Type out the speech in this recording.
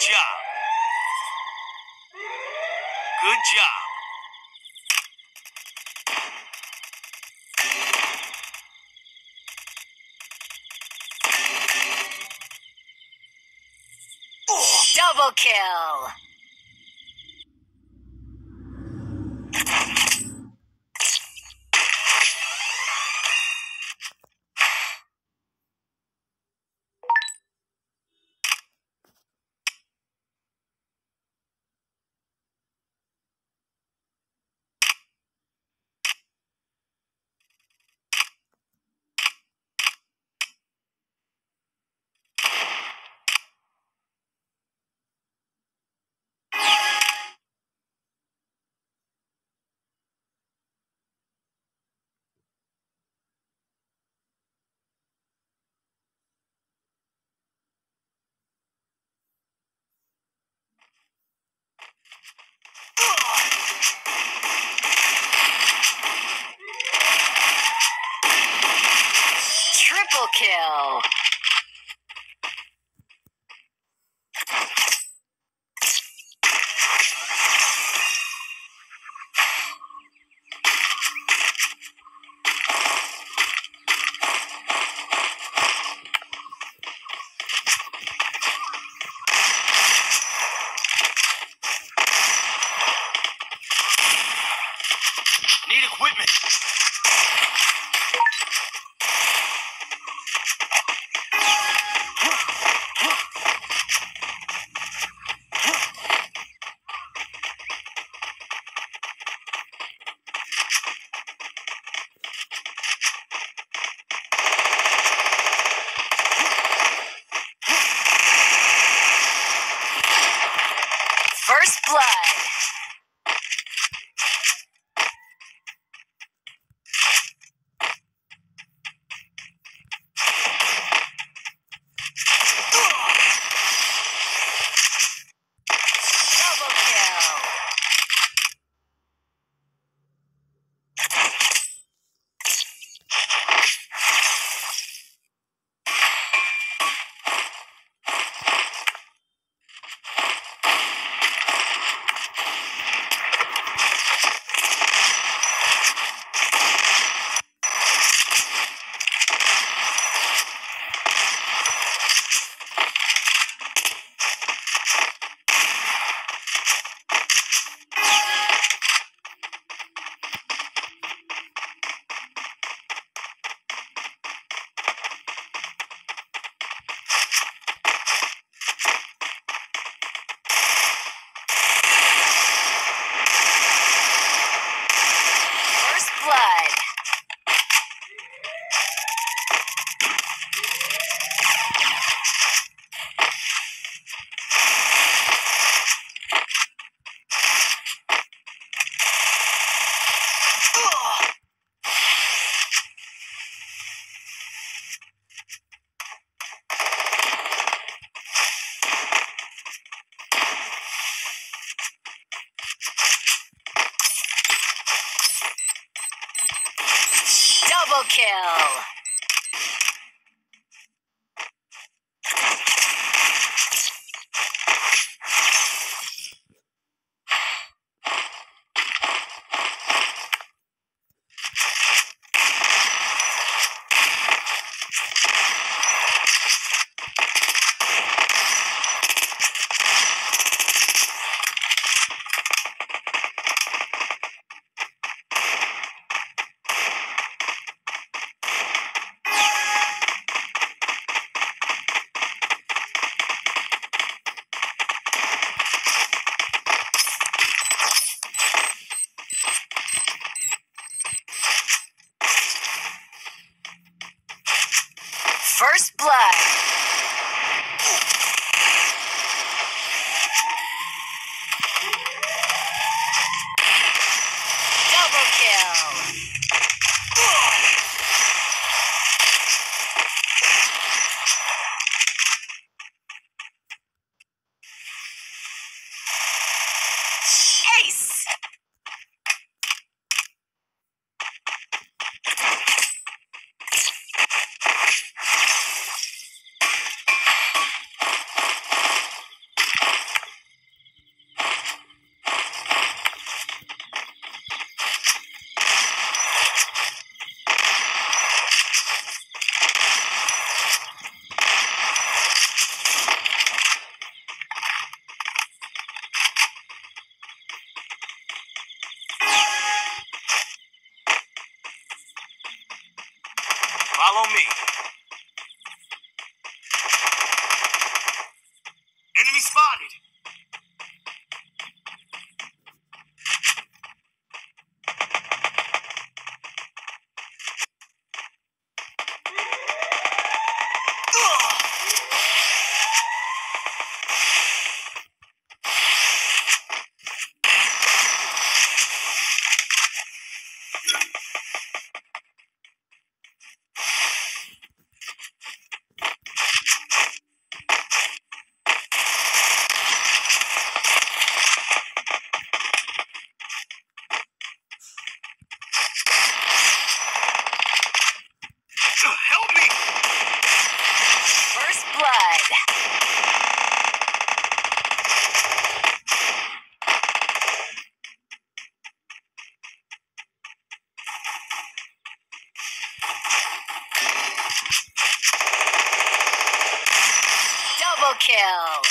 Good job. Good job. Double kill. Triple kill. Need equipment. First blood. Double kill. kill.